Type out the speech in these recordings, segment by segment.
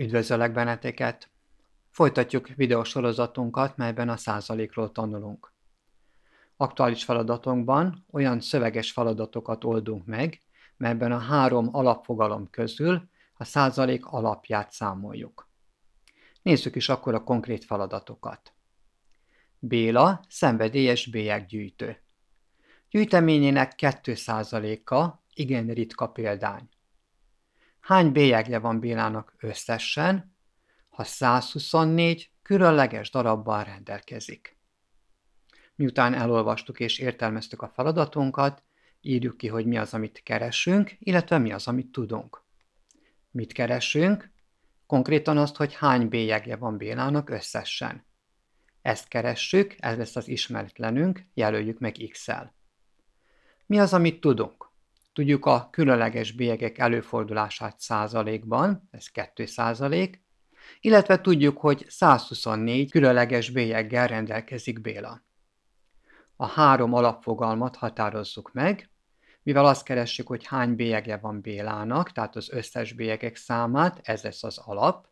Üdvözöllek benneteket! Folytatjuk videósorozatunkat, melyben a százalékról tanulunk. Aktuális feladatunkban olyan szöveges feladatokat oldunk meg, melyben a három alapfogalom közül a százalék alapját számoljuk. Nézzük is akkor a konkrét feladatokat. Béla szenvedélyes bélyeggyűjtő. Gyűjteményének 2%-a igen ritka példány. Hány bélyegje van Bélának összesen, ha 124 különleges darabbal rendelkezik? Miután elolvastuk és értelmeztük a feladatunkat, írjuk ki, hogy mi az, amit keresünk, illetve mi az, amit tudunk. Mit keresünk? Konkrétan azt, hogy hány bélyegje van Bélának összesen. Ezt keressük, ez lesz az ismeretlenünk, jelöljük meg X-el. Mi az, amit tudunk? Tudjuk a különleges bélyegek előfordulását százalékban, ez 2%, illetve tudjuk, hogy 124 különleges bélyeggel rendelkezik Béla. A három alapfogalmat határozzuk meg, mivel azt keressük, hogy hány bélyegje van Bélának, tehát az összes bélyegek számát, ez lesz az alap.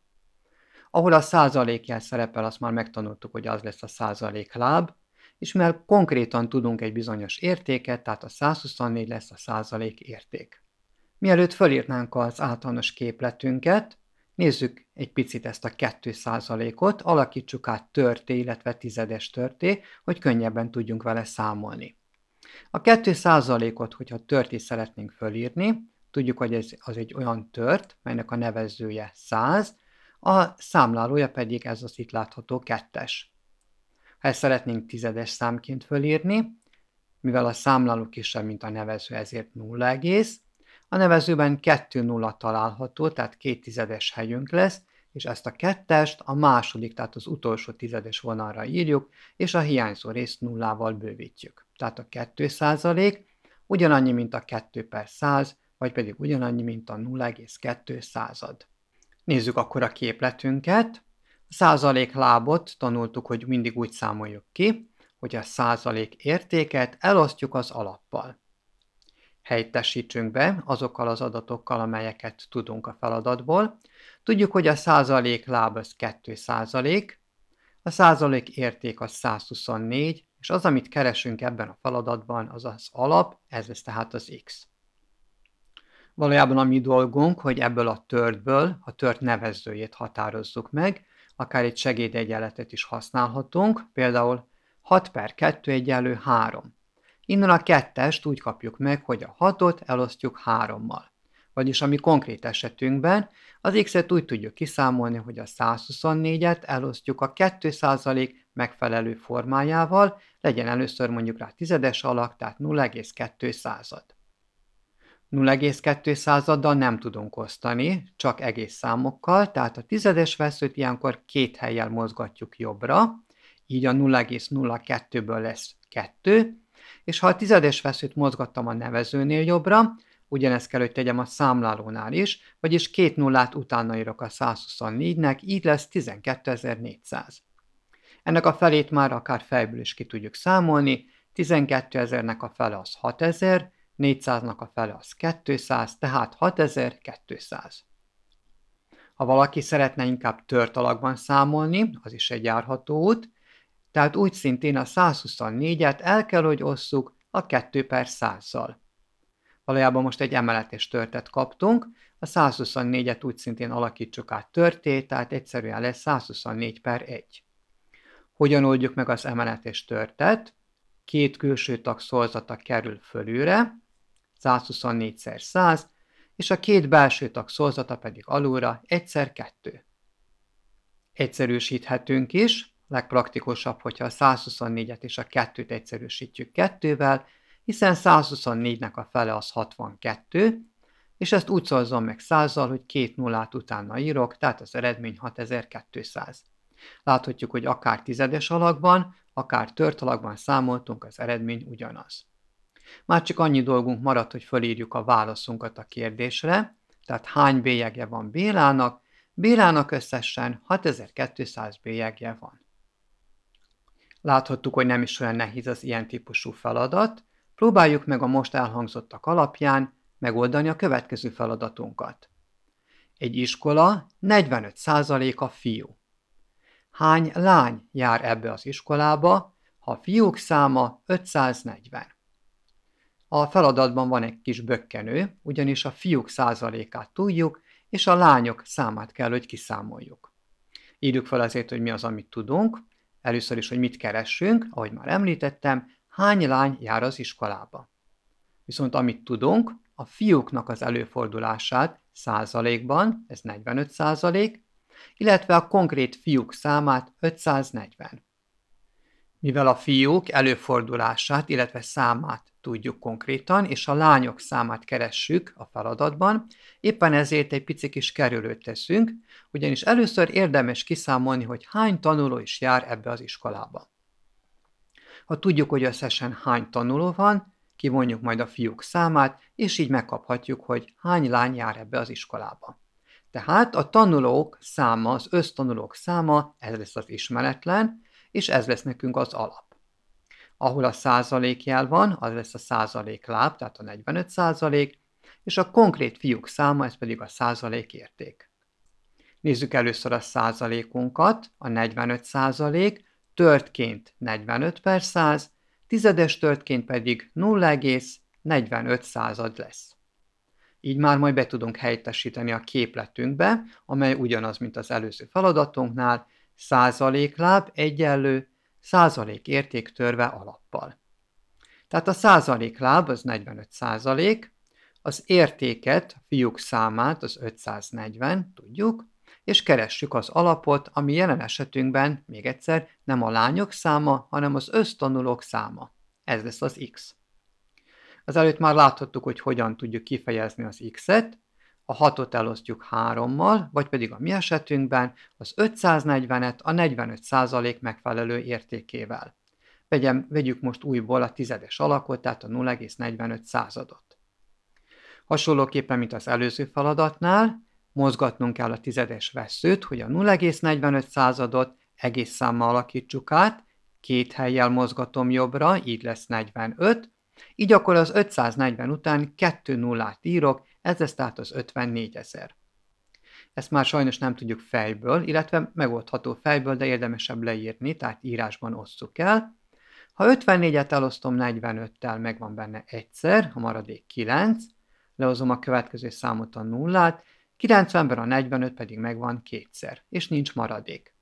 Ahol a százalékjel szerepel, azt már megtanultuk, hogy az lesz a százalékláb, és mivel konkrétan tudunk egy bizonyos értéket, tehát a 124 lesz a százalék érték. Mielőtt fölírnánk az általános képletünket, nézzük egy picit ezt a 2%-ot, alakítsuk át törté, illetve tizedes törté, hogy könnyebben tudjunk vele számolni. A 2%-ot, hogyha törté szeretnénk fölírni, tudjuk, hogy ez az egy olyan tört, melynek a nevezője 100, a számlálója pedig ez az itt látható 2-es. Ha ezt szeretnénk tizedes számként fölírni, mivel a számláló kisebb, mint a nevező, ezért 0, a nevezőben 2 nulla található, tehát 2 tizedes helyünk lesz, és ezt a 2-est a második, tehát az utolsó tizedes vonalra írjuk, és a hiányzó részt nullával bővítjük. Tehát a 2% ugyanannyi, mint a 2/100, vagy pedig ugyanannyi, mint a 0,2. Nézzük akkor a képletünket. A százaléklábot tanultuk, hogy mindig úgy számoljuk ki, hogy a százalék értéket elosztjuk az alappal. Helyettesítsünk be azokkal az adatokkal, amelyeket tudunk a feladatból. Tudjuk, hogy a százalékláb az 2%, a százalék érték az 124, és az, amit keresünk ebben a feladatban, az az alap, ez lesz tehát az X. Valójában a mi dolgunk, hogy ebből a törtből a tört nevezőjét határozzuk meg, akár egy segédegyenletet is használhatunk, például 6/2 = 3. Innen a 2-est úgy kapjuk meg, hogy a 6-ot elosztjuk 3-mal. Vagyis a mi konkrét esetünkben az X-et úgy tudjuk kiszámolni, hogy a 124-et elosztjuk a 2% megfelelő formájával, legyen először mondjuk rá tizedes alak, tehát 0,2. 0,2-dal nem tudunk osztani, csak egész számokkal, tehát a tizedes veszőt ilyenkor 2 helyen mozgatjuk jobbra, így a 0,02-ből lesz 2, és ha a tizedes veszőt mozgattam a nevezőnél jobbra, ugyanezt kell, hogy tegyem a számlálónál is, vagyis 2 nullát utána írok a 124-nek, így lesz 12.400. Ennek a felét már akár fejből is ki tudjuk számolni, 12.000-nek a fele az 6.000, 400-nak a fele az 200, tehát 6200. Ha valaki szeretne inkább tört alakban számolni, az is egy járható út, tehát úgy szintén a 124-et el kell, hogy osszuk a 2/100-zal. Valójában most egy emeletes törtet kaptunk, a 124-et úgy szintén alakítsuk át törté, tehát egyszerűen lesz 124/1. Hogyan oldjuk meg az emeletes törtet? 2 külső tag szorzata kerül fölülre, 124×100, és a 2 belső tag szorzata pedig alulra, 1×2. Egyszerűsíthetünk is, legpraktikusabb, hogyha a 124-et és a 2-t egyszerűsítjük 2-vel, hiszen 124-nek a fele az 62, és ezt úgy szorzom meg 100-zal, hogy 2 nullát utána írok, tehát az eredmény 6200. Láthatjuk, hogy akár tizedes alakban, akár tört alakban számoltunk, az eredmény ugyanaz. Már csak annyi dolgunk maradt, hogy fölírjuk a válaszunkat a kérdésre, tehát hány bélyegje van Bélának? Bélának összesen 6200 bélyegje van. Láthattuk, hogy nem is olyan nehéz az ilyen típusú feladat, próbáljuk meg a most elhangzottak alapján megoldani a következő feladatunkat. Egy iskola 45%-a fiú. Hány lány jár ebbe az iskolába, ha a fiúk száma 540? A feladatban van egy kis bökkenő, ugyanis a fiúk százalékát tudjuk, és a lányok számát kell, hogy kiszámoljuk. Írjuk fel azért, hogy mi az, amit tudunk. Először is, hogy mit keresünk, ahogy már említettem, hány lány jár az iskolába. Viszont amit tudunk, a fiúknak az előfordulását százalékban, ez 45%, illetve a konkrét fiúk számát 540. Mivel a fiúk előfordulását, illetve számát tudjuk konkrétan, és a lányok számát keressük a feladatban, éppen ezért egy pici kis kerülőt teszünk, ugyanis először érdemes kiszámolni, hogy hány tanuló is jár ebbe az iskolába. Ha tudjuk, hogy összesen hány tanuló van, kivonjuk majd a fiúk számát, és így megkaphatjuk, hogy hány lány jár ebbe az iskolába. Tehát a tanulók száma, az össztanulók száma, ez lesz az ismeretlen, és ez lesz nekünk az alap. Ahol a százalékjel van, az lesz a százalékláb, tehát a 45%, és a konkrét fiúk száma, ez pedig a százalékérték. Nézzük először a százalékunkat, a 45%, törtként 45/100, tizedes törtként pedig 0,45 lesz. Így már majd be tudunk helyettesíteni a képletünkbe, amely ugyanaz, mint az előző feladatunknál, százalékláb egyenlő százalékérték törve alappal. Tehát a százalékláb az 45%, az értéket, a fiúk számát, az 540, tudjuk, és keressük az alapot, ami jelen esetünkben, még egyszer, nem a lányok száma, hanem az össztanulók száma. Ez lesz az x. Azelőtt már láthattuk, hogy hogyan tudjuk kifejezni az x-et, a 6-ot elosztjuk 3-mal, vagy pedig a mi esetünkben az 540-et a 45% megfelelő értékével. Vegyük most újból a tizedes alakot, tehát a 0,45-ot. Hasonlóképpen, mint az előző feladatnál, mozgatnunk kell a tizedes vesszőt, hogy a 0,45-ot egész számmal alakítsuk át, két hellyel mozgatom jobbra, így lesz 45, így akkor az 540 után 2 nullát írok, ez lesz tehát az 54 000. Ezt már sajnos nem tudjuk fejből, illetve megoldható fejből, de érdemesebb leírni, tehát írásban osszuk el. Ha 54-et elosztom 45-tel, megvan benne egyszer, a maradék 9, lehozom a következő számot, a nullát, 90-ben a 45 pedig megvan kétszer, és nincs maradék.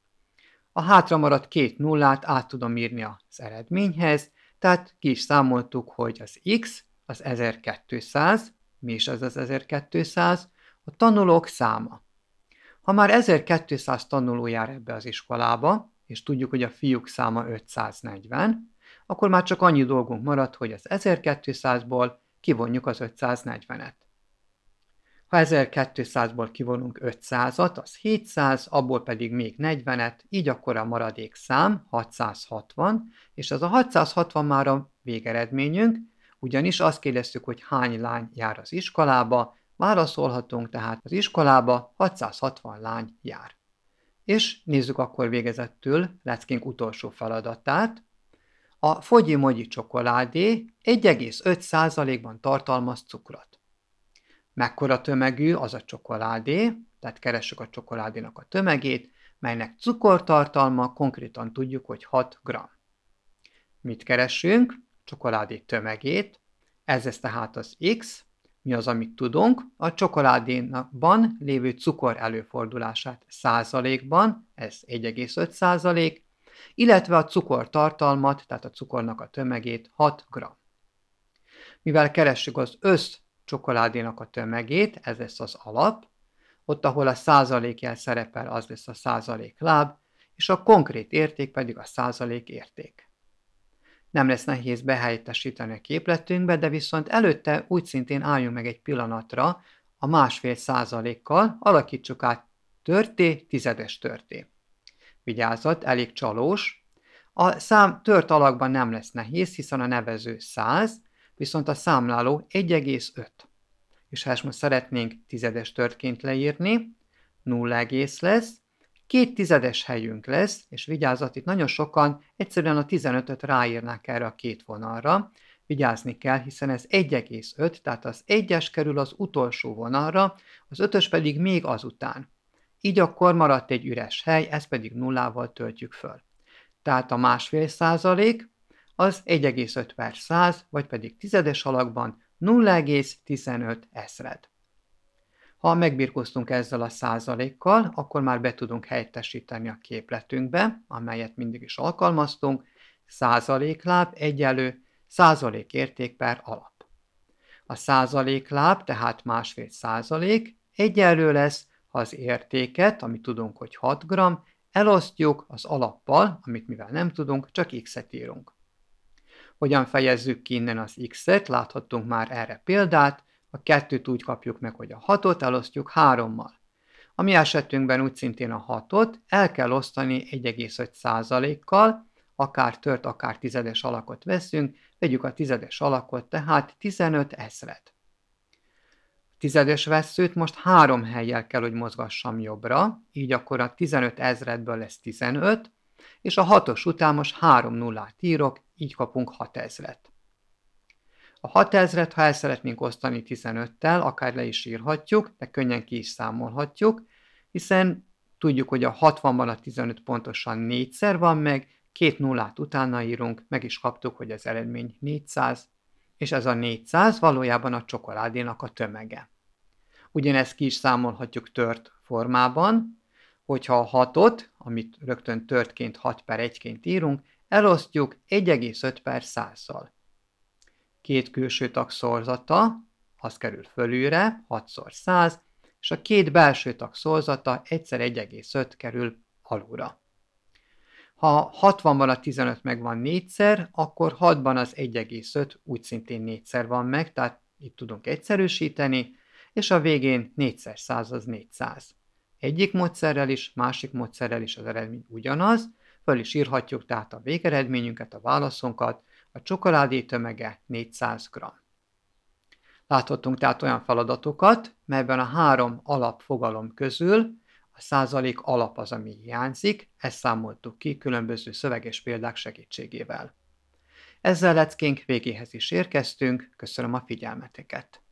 A hátra maradt 2 nullát át tudom írni az eredményhez, tehát ki is számoltuk, hogy az x az 1200, mi is ez az 1200? A tanulók száma. Ha már 1200 tanuló jár ebbe az iskolába, és tudjuk, hogy a fiúk száma 540, akkor már csak annyi dolgunk marad, hogy az 1200-ból kivonjuk az 540-et. Ha 1200-ból kivonunk 500-at, az 700, abból pedig még 40-et, így akkor a maradék szám 660, és az a 660 már a végeredményünk, ugyanis azt kérdeztük, hogy hány lány jár az iskolába, válaszolhatunk, tehát az iskolába 660 lány jár. És nézzük akkor végezettül leckénk utolsó feladatát. A Fogyi-Mogyi csokoládé 1,5%-ban tartalmaz cukrot. Mekkora tömegű az a csokoládé, tehát keressük a csokoládénak a tömegét, melynek cukortartalma konkrétan tudjuk, hogy 6 g. Mit keresünk? Csokoládé tömegét, ez lesz tehát az x, mi az, amit tudunk, a csokoládéban lévő cukor előfordulását százalékban, ez 1,5%, illetve a cukortartalmat, tehát a cukornak a tömegét 6 g. Mivel keressük az össz csokoládénak a tömegét, ez lesz az alap, ott, ahol a százalékjel szerepel, az lesz a százalékláb, és a konkrét érték pedig a százalékérték. Nem lesz nehéz behelyettesíteni a képletünkbe, de viszont előtte úgy szintén álljunk meg egy pillanatra, a 1,5%-kal alakítsuk át törté, tizedes törté. Vigyázat, elég csalós. A szám tört alakban nem lesz nehéz, hiszen a nevező 100, viszont a számláló 1,5. És ha ezt most szeretnénk tizedes törtként leírni, 0, lesz, 2 tizedes helyünk lesz, és vigyázat, itt nagyon sokan egyszerűen a 15-öt ráírnák erre a két vonalra, vigyázni kell, hiszen ez 1,5, tehát az 1-es kerül az utolsó vonalra, az 5-ös pedig még azután. Így akkor maradt egy üres hely, ezt pedig nullával töltjük föl. Tehát a 1,5% az 1,5/100, vagy pedig tizedes alakban 0,15 ezred. Ha megbirkóztunk ezzel a százalékkal, akkor már be tudunk helyettesíteni a képletünkbe, amelyet mindig is alkalmaztunk, százalékláb egyenlő százalékérték per alap. A százalékláb, tehát 1,5% egyenlő lesz, ha az értéket, amit tudunk, hogy 6 g, elosztjuk az alappal, amit mivel nem tudunk, csak x-et írunk. Hogyan fejezzük ki innen az x-et, láthattunk már erre példát, a 2-t úgy kapjuk meg, hogy a 6-ot elosztjuk 3-mal. A mi esetünkben úgy szintén a 6-ot el kell osztani 1,5%-kal, akár tört, akár tizedes alakot veszünk, vegyük a tizedes alakot, tehát 15 ezred. A tizedes vesszőt most 3 hellyel kell, hogy mozgassam jobbra, így akkor a 15 ezredből lesz 15, és a 6-os után most 3 nullát írok, így kapunk 6 ezret. A 6 ezret, ha el szeretnénk osztani 15-tel, akár le is írhatjuk, de könnyen ki is számolhatjuk, hiszen tudjuk, hogy a 60-ban a 15 pontosan 4-szer van meg, 2 nullát utána írunk, meg is kaptuk, hogy az eredmény 400, és ez a 400 valójában a csokoládénak a tömege. Ugyanezt ki is számolhatjuk tört formában, hogyha a 6-ot, amit rögtön törtként 6/1-ként írunk, elosztjuk 1,5/100-szal. Két külső tag szorzata, az kerül fölülre, 6x100, és a két belső tag szorzata 1x1,5 kerül alulra. Ha 60-ban a 15 megvan 4-szer, akkor 6-ban az 1,5 úgy szintén 4-szer van meg, tehát itt tudunk egyszerűsíteni, és a végén 4x100 az 400. Egyik módszerrel is, másik módszerrel is az eredmény ugyanaz, föl is írhatjuk tehát a végeredményünket, a válaszunkat, a csokoládé tömege 400 g. Láthattunk tehát olyan feladatokat, melyben a 3 alapfogalom közül a százalék alap az, ami hiányzik, ezt számoltuk ki különböző szöveges példák segítségével. Ezzel leckénk végéhez is érkeztünk, köszönöm a figyelmeteket!